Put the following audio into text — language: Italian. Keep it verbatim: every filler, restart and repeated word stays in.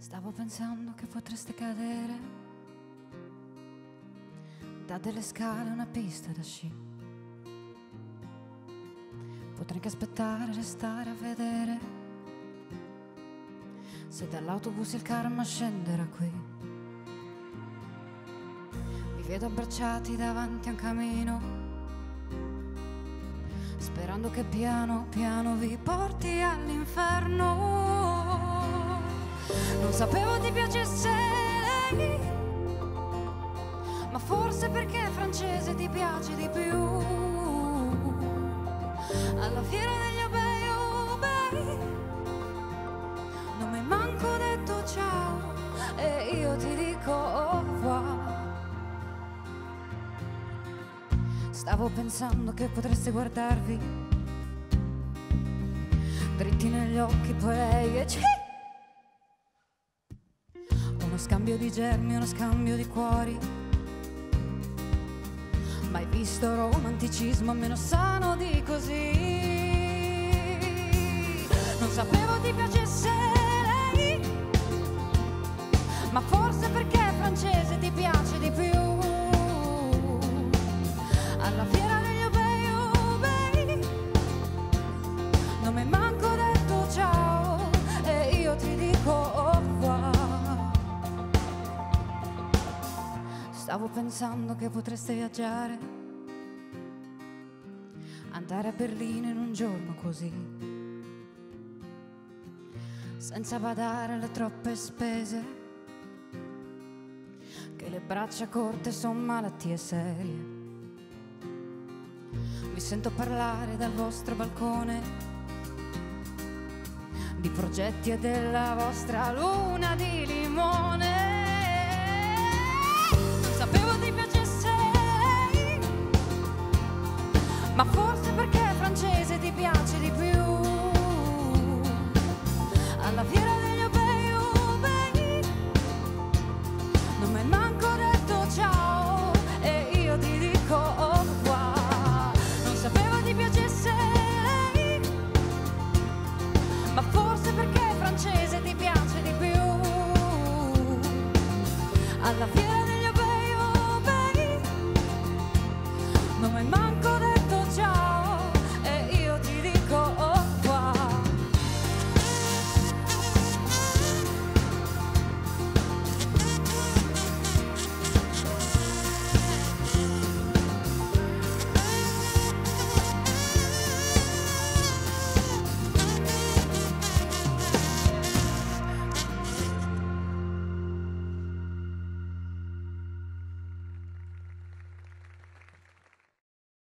Stavo pensando che potreste cadere da delle scale a una pista da sci. Potrei anche aspettare, restare a vedere se dall'autobus il karma scenderà qui. Vi vedo abbracciati davanti a un camino, sperando che piano piano vi porti all'inferno. Non sapevo ti piacesse lei, ma forse perché francese ti piace di più. Alla fiera degli Obei Obei non mi manco detto ciao, e io ti dico au revoir. Stavo pensando che potreste guardarvi dritti negli occhi, poi lei e ci. Uno scambio di germi, uno scambio di cuori. Mai visto romanticismo meno sano di così. Non sapevo ti piacesse lei, ma forse perché francese ti piace di più. Alla fiera degli Obei Obei non mi manco detto ciao, e io ti dico au revoir. Stavo pensando che potreste viaggiare, andare a Berlino in un giorno così, senza badare alle troppe spese, che le braccia corte sono malattie serie. Vi sento parlare dal vostro balcone di progetti e della vostra luna di limone. Sapevo ti piacesse lei, ma forse perché francese ti piace di più.